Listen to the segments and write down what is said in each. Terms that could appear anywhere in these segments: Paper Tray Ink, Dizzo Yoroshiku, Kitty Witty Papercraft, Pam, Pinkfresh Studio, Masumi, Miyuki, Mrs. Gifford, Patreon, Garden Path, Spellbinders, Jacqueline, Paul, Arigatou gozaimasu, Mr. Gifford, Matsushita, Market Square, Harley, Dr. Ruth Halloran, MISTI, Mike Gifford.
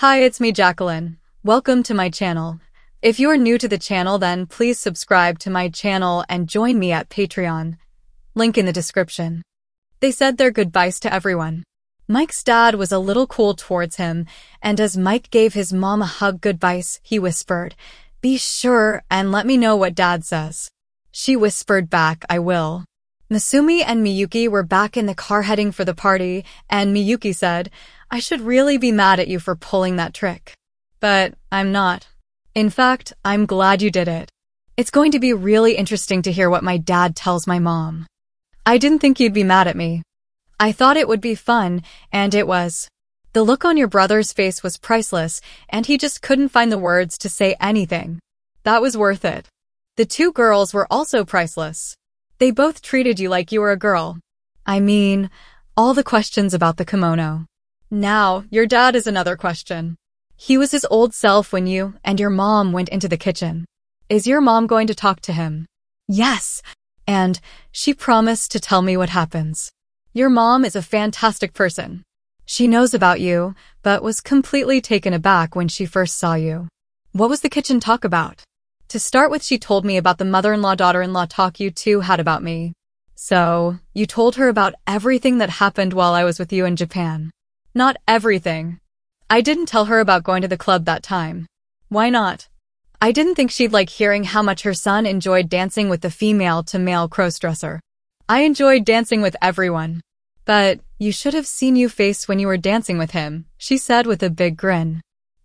Hi, it's me, Jacqueline. Welcome to my channel. If you are new to the channel, then please subscribe to my channel and join me at Patreon. Link in the description. They said their goodbyes to everyone. Mike's dad was a little cool towards him, and as Mike gave his mom a hug goodbyes, he whispered, "Be sure and let me know what Dad says." She whispered back, "I will." Masumi and Miyuki were back in the car heading for the party, and Miyuki said, "I should really be mad at you for pulling that trick. But I'm not. In fact, I'm glad you did it. It's going to be really interesting to hear what my dad tells my mom. I didn't think you'd be mad at me. I thought it would be fun, and it was." The look on your brother's face was priceless, and he just couldn't find the words to say anything. That was worth it. The two girls were also priceless. They both treated you like you were a girl. I mean, all the questions about the kimono. Now, your dad is another question. He was his old self when you and your mom went into the kitchen. Is your mom going to talk to him? Yes, and she promised to tell me what happens. Your mom is a fantastic person. She knows about you, but was completely taken aback when she first saw you. What was the kitchen talk about? To start with, she told me about the mother-in-law, daughter-in-law talk you two had about me. So, you told her about everything that happened while I was with you in Japan. Not everything. I didn't tell her about going to the club that time. Why not? I didn't think she'd like hearing how much her son enjoyed dancing with the female-to-male crossdresser. I enjoyed dancing with everyone. But you should have seen your face when you were dancing with him, she said with a big grin.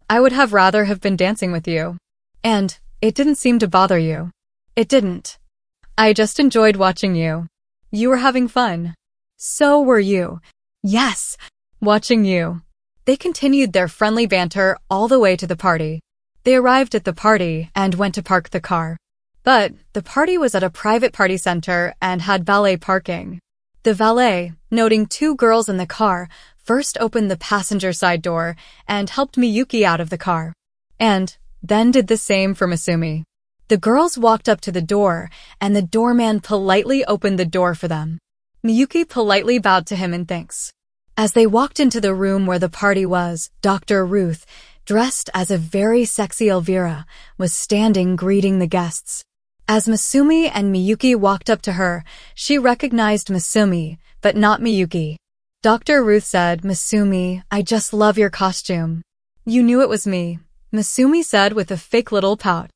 I would have rather have been dancing with you. And it didn't seem to bother you. It didn't. I just enjoyed watching you. You were having fun. So were you. Yes, watching you. They continued their friendly banter all the way to the party. They arrived at the party and went to park the car. But the party was at a private party center and had valet parking. The valet, noting two girls in the car, first opened the passenger side door and helped Miyuki out of the car. And then did the same for Masumi. The girls walked up to the door, and the doorman politely opened the door for them. Miyuki politely bowed to him in thanks. As they walked into the room where the party was, Dr. Ruth, dressed as a very sexy Elvira, was standing greeting the guests. As Masumi and Miyuki walked up to her, she recognized Masumi, but not Miyuki. Dr. Ruth said, "Masumi, I just love your costume." "You knew it was me," Masumi said with a fake little pout.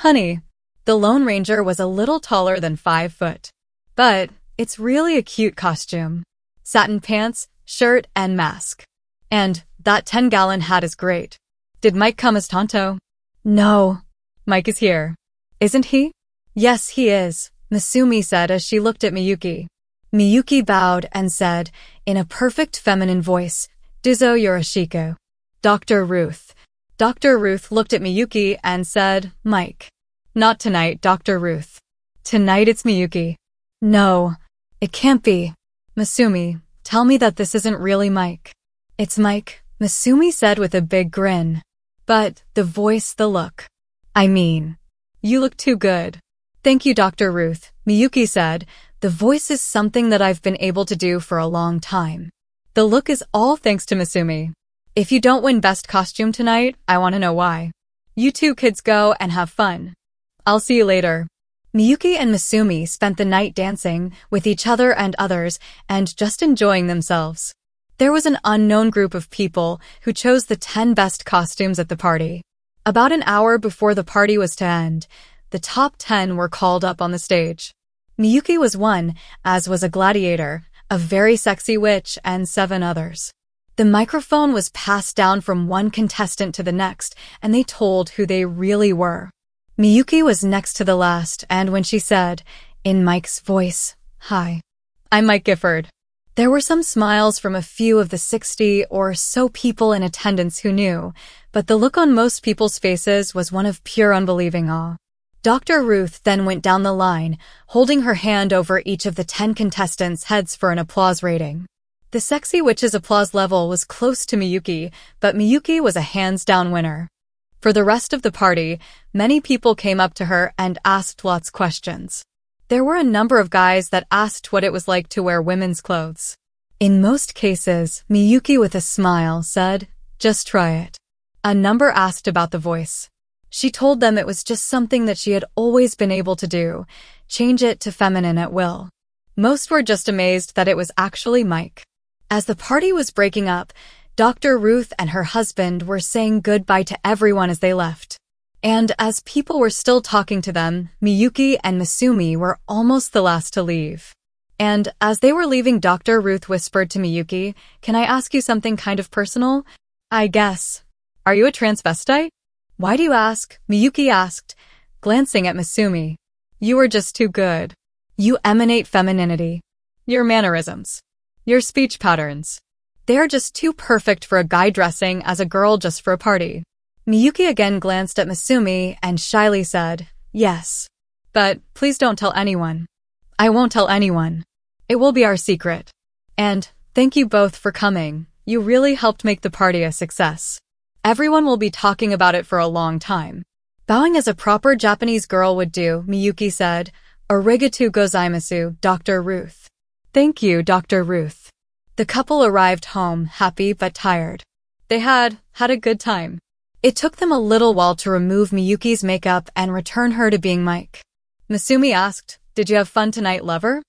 "Honey, the Lone Ranger was a little taller than 5 foot. But it's really a cute costume. Satin pants, shirt, and mask. And that 10-gallon hat is great. Did Mike come as Tonto?" "No. Mike is here. Isn't he?" "Yes, he is," Masumi said as she looked at Miyuki. Miyuki bowed and said, in a perfect feminine voice, "Dizzo Yoroshiku." "Dr. Ruth." Dr. Ruth looked at Miyuki and said, "Mike." "Not tonight, Dr. Ruth. Tonight it's Miyuki." "No, it can't be. Masumi, tell me that this isn't really Mike." "It's Mike," Masumi said with a big grin. But the voice, the look. "I mean, you look too good." "Thank you, Dr. Ruth," Miyuki said. "The voice is something that I've been able to do for a long time. The look is all thanks to Masumi. If you don't win best costume tonight, I want to know why. You two kids go and have fun. I'll see you later." Miyuki and Masumi spent the night dancing with each other and others and just enjoying themselves. There was an unknown group of people who chose the 10 best costumes at the party. About an hour before the party was to end, the top 10 were called up on the stage. Miyuki was one, as was a gladiator, a very sexy witch, and 7 others. The microphone was passed down from one contestant to the next, and they told who they really were. Miyuki was next to the last, and when she said, in Mike's voice, "Hi, I'm Mike Gifford," there were some smiles from a few of the 60 or so people in attendance who knew, but the look on most people's faces was one of pure unbelieving awe. Dr. Ruth then went down the line, holding her hand over each of the 10 contestants' heads for an applause rating. The sexy witch's applause level was close to Miyuki, but Miyuki was a hands-down winner. For the rest of the party, many people came up to her and asked lots of questions. There were a number of guys that asked what it was like to wear women's clothes. In most cases, Miyuki with a smile said, "Just try it." A number asked about the voice. She told them it was just something that she had always been able to do, change it to feminine at will. Most were just amazed that it was actually Mike. As the party was breaking up, Dr. Ruth and her husband were saying goodbye to everyone as they left. And as people were still talking to them, Miyuki and Masumi were almost the last to leave. And as they were leaving, Dr. Ruth whispered to Miyuki, "Can I ask you something kind of personal?" "I guess." "Are you a transvestite?" "Why do you ask?" Miyuki asked, glancing at Masumi. "You are just too good. You emanate femininity. Your mannerisms. Your speech patterns. They are just too perfect for a guy dressing as a girl just for a party." Miyuki again glanced at Masumi and shyly said, "Yes. But please don't tell anyone." "I won't tell anyone. It will be our secret. And thank you both for coming. You really helped make the party a success. Everyone will be talking about it for a long time." Bowing as a proper Japanese girl would do, Miyuki said, "Arigatou gozaimasu, Dr. Ruth." "Thank you, Dr. Ruth." The couple arrived home, happy but tired. They had a good time. It took them a little while to remove Miyuki's makeup and return her to being Mike. Masumi asked, "Did you have fun tonight, lover?"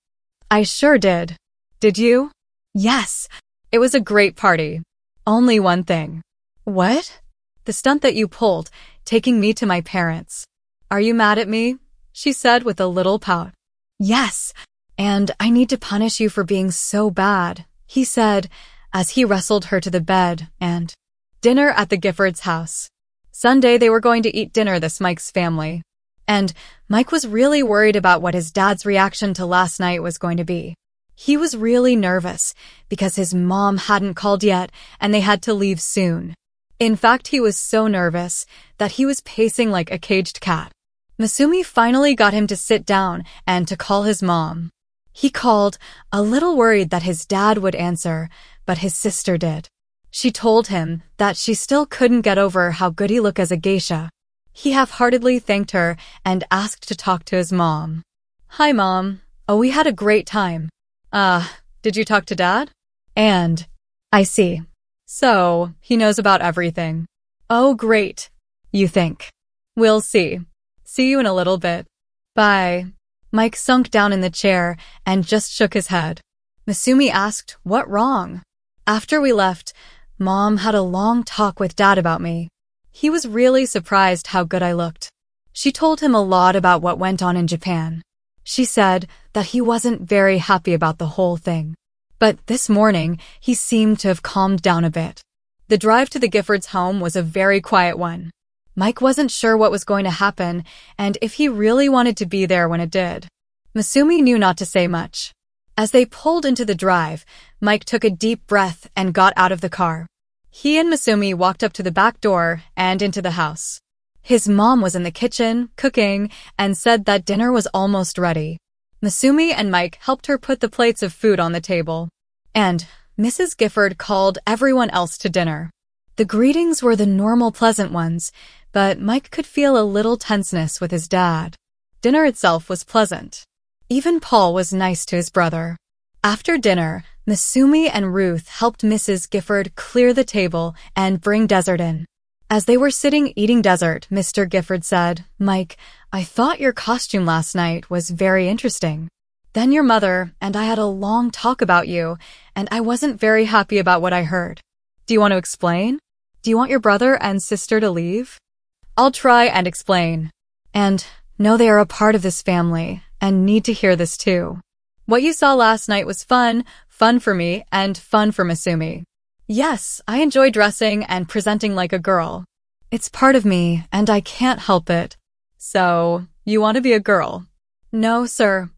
"I sure did." "Did you?" "Yes. It was a great party. Only one thing." "What?" "The stunt that you pulled, taking me to my parents." "Are you mad at me?" she said with a little pout. "Yes. And I need to punish you for being so bad," he said, as he wrestled her to the bed. And dinner at the Giffords' house. Sunday they were going to eat dinner, this Mike's family. And Mike was really worried about what his dad's reaction to last night was going to be. He was really nervous because his mom hadn't called yet and they had to leave soon. In fact, he was so nervous that he was pacing like a caged cat. Masumi finally got him to sit down and to call his mom. He called, a little worried that his dad would answer, but his sister did. She told him that she still couldn't get over how good he looked as a geisha. He half-heartedly thanked her and asked to talk to his mom. "Hi, Mom. Oh, we had a great time." Did you talk to Dad?" "And..." "I see. So, he knows about everything." "Oh, great. You think?" "We'll see. See you in a little bit. Bye." Mike sunk down in the chair and just shook his head. Masumi asked, "What wrong?" "After we left, Mom had a long talk with Dad about me. He was really surprised how good I looked. She told him a lot about what went on in Japan. She said that he wasn't very happy about the whole thing. But this morning, he seemed to have calmed down a bit." The drive to the Giffords' home was a very quiet one. Mike wasn't sure what was going to happen and if he really wanted to be there when it did. Masumi knew not to say much. As they pulled into the drive, Mike took a deep breath and got out of the car. He and Masumi walked up to the back door and into the house. His mom was in the kitchen, cooking, and said that dinner was almost ready. Masumi and Mike helped her put the plates of food on the table. And Mrs. Gifford called everyone else to dinner. The greetings were the normal pleasant ones, but Mike could feel a little tenseness with his dad. Dinner itself was pleasant. Even Paul was nice to his brother. After dinner, Masumi and Ruth helped Mrs. Gifford clear the table and bring dessert in. As they were sitting eating dessert, Mr. Gifford said, "Mike, I thought your costume last night was very interesting. Then your mother and I had a long talk about you, and I wasn't very happy about what I heard. Do you want to explain? Do you want your brother and sister to leave?" "I'll try and explain. And know they are a part of this family and need to hear this too. What you saw last night was fun, fun for me and fun for Masumi. Yes, I enjoy dressing and presenting like a girl. It's part of me and I can't help it. So, you want to be a girl?" "No, sir.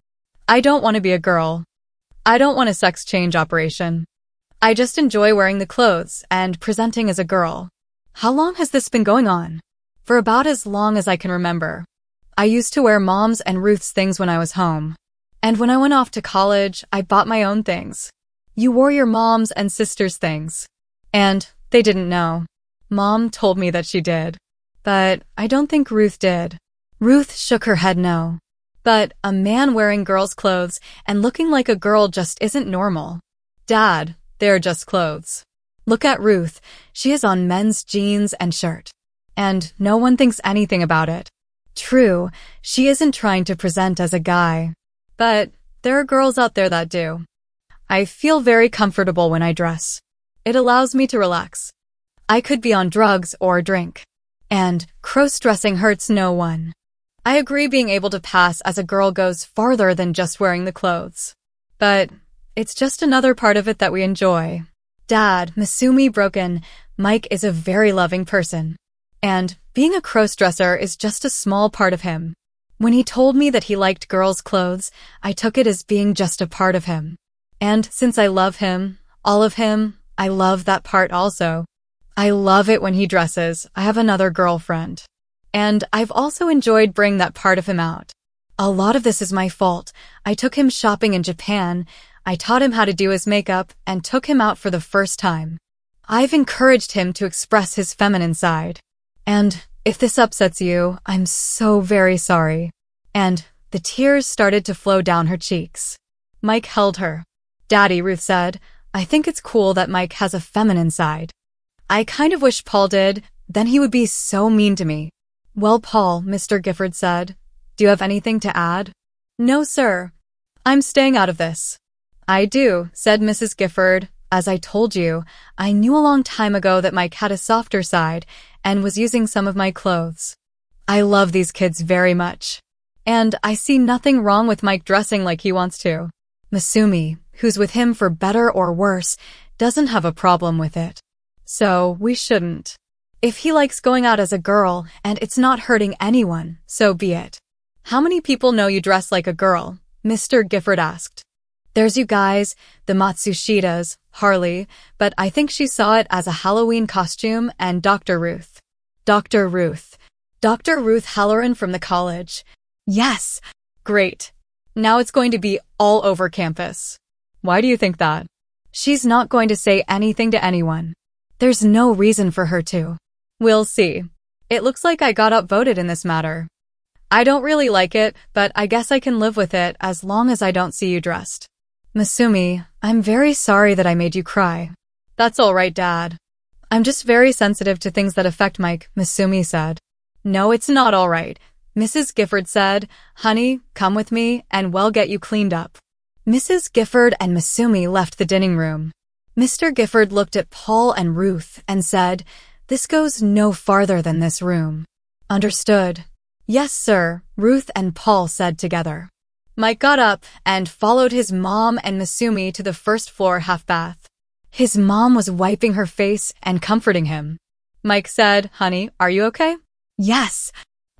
I don't want to be a girl. I don't want a sex change operation. I just enjoy wearing the clothes and presenting as a girl." "How long has this been going on?" "For about as long as I can remember. I used to wear Mom's and Ruth's things when I was home. And when I went off to college, I bought my own things." "You wore your mom's and sister's things. And they didn't know. Mom told me that she did. But I don't think Ruth did." Ruth shook her head no. "But a man wearing girls' clothes and looking like a girl just isn't normal. Dad, they're just clothes." Look at Ruth. She is on men's jeans and shirt. And no one thinks anything about it. True, she isn't trying to present as a guy. But there are girls out there that do. I feel very comfortable when I dress. It allows me to relax. I could be on drugs or drink. And cross-dressing hurts no one. I agree being able to pass as a girl goes farther than just wearing the clothes. But it's just another part of it that we enjoy. Dad, Masumi broke in, Mike is a very loving person. And being a cross-dresser is just a small part of him. When he told me that he liked girls' clothes, I took it as being just a part of him. And since I love him, all of him, I love that part also. I love it when he dresses. I have another girlfriend. And I've also enjoyed bringing that part of him out. A lot of this is my fault. I took him shopping in Japan. I taught him how to do his makeup and took him out for the first time. I've encouraged him to express his feminine side. And if this upsets you, I'm so very sorry. And the tears started to flow down her cheeks. Mike held her. Daddy, Ruth said, I think it's cool that Mike has a feminine side. I kind of wish Paul did, then he would be so mean to me. Well, Paul, Mr. Gifford said, do you have anything to add? No, sir. I'm staying out of this. I do, said Mrs. Gifford. As I told you, I knew a long time ago that Mike had a softer side and was using some of my clothes. I love these kids very much. And I see nothing wrong with Mike dressing like he wants to. Masumi, who's with him for better or worse, doesn't have a problem with it. So we shouldn't. If he likes going out as a girl and it's not hurting anyone, so be it. How many people know you dress like a girl? Mr. Gifford asked. There's you guys, the Matsushitas, Harley, but I think she saw it as a Halloween costume, and Dr. Ruth. Dr. Ruth. Dr. Ruth Halloran from the college. Yes. Great. Now it's going to be all over campus. Why do you think that? She's not going to say anything to anyone. There's no reason for her to. We'll see. It looks like I got upvoted in this matter. I don't really like it, but I guess I can live with it as long as I don't see you dressed. Masumi, I'm very sorry that I made you cry. That's all right, Dad. I'm just very sensitive to things that affect Mike, Masumi said. No, it's not all right. Mrs. Gifford said, honey, come with me and we'll get you cleaned up. Mrs. Gifford and Masumi left the dining room. Mr. Gifford looked at Paul and Ruth and said, this goes no farther than this room. Understood. Yes, sir, Ruth and Paul said together. Mike got up and followed his mom and Masumi to the first floor half bath. His mom was wiping her face and comforting him. Mike said, honey, are you okay? Yes.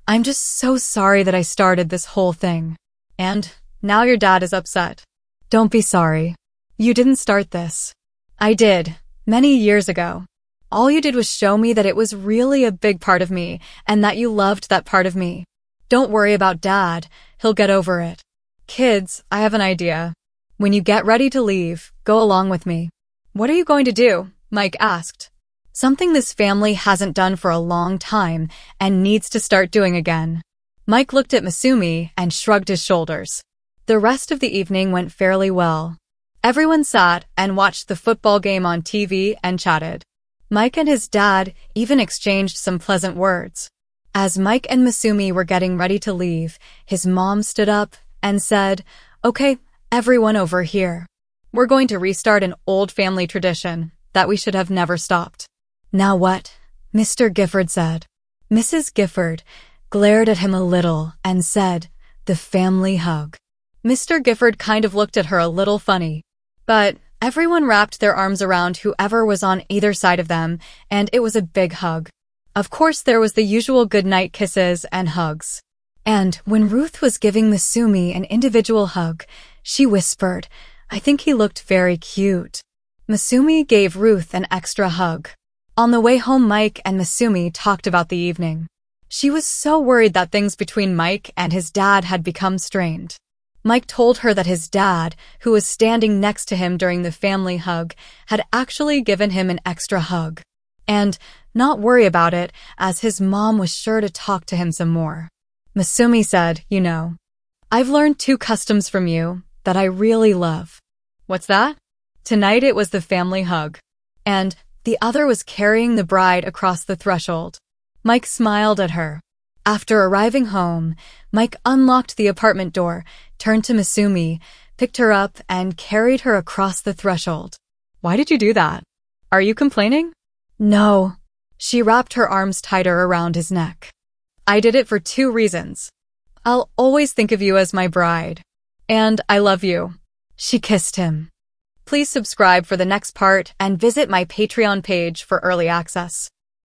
I'm just so sorry that I started this whole thing. And now your dad is upset. Don't be sorry. You didn't start this. I did, many years ago. All you did was show me that it was really a big part of me and that you loved that part of me. Don't worry about Dad. He'll get over it. Kids, I have an idea. When you get ready to leave, go along with me. What are you going to do? Mike asked. Something this family hasn't done for a long time and needs to start doing again. Mike looked at Masumi and shrugged his shoulders. The rest of the evening went fairly well. Everyone sat and watched the football game on TV and chatted. Mike and his dad even exchanged some pleasant words. As Mike and Masumi were getting ready to leave, his mom stood up and said, okay, everyone over here. We're going to restart an old family tradition that we should have never stopped. Now what? Mr. Gifford said. Mrs. Gifford glared at him a little and said, the family hug. Mr. Gifford kind of looked at her a little funny, but everyone wrapped their arms around whoever was on either side of them, and it was a big hug. Of course, there was the usual goodnight kisses and hugs. And when Ruth was giving Masumi an individual hug, she whispered, I think he looked very cute. Masumi gave Ruth an extra hug. On the way home, Mike and Masumi talked about the evening. She was so worried that things between Mike and his dad had become strained. Mike told her that his dad, who was standing next to him during the family hug, had actually given him an extra hug. And not worry about it, as his mom was sure to talk to him some more. Masumi said, you know, I've learned two customs from you that I really love. What's that? Tonight it was the family hug. And The other was carrying the bride across the threshold. Mike smiled at her. After arriving home, Mike unlocked the apartment door, turned to Masumi, picked her up, and carried her across the threshold. Why did you do that? Are you complaining? No. She wrapped her arms tighter around his neck. I did it for two reasons. I'll always think of you as my bride. And I love you. She kissed him. Please subscribe for the next part and visit my Patreon page for early access.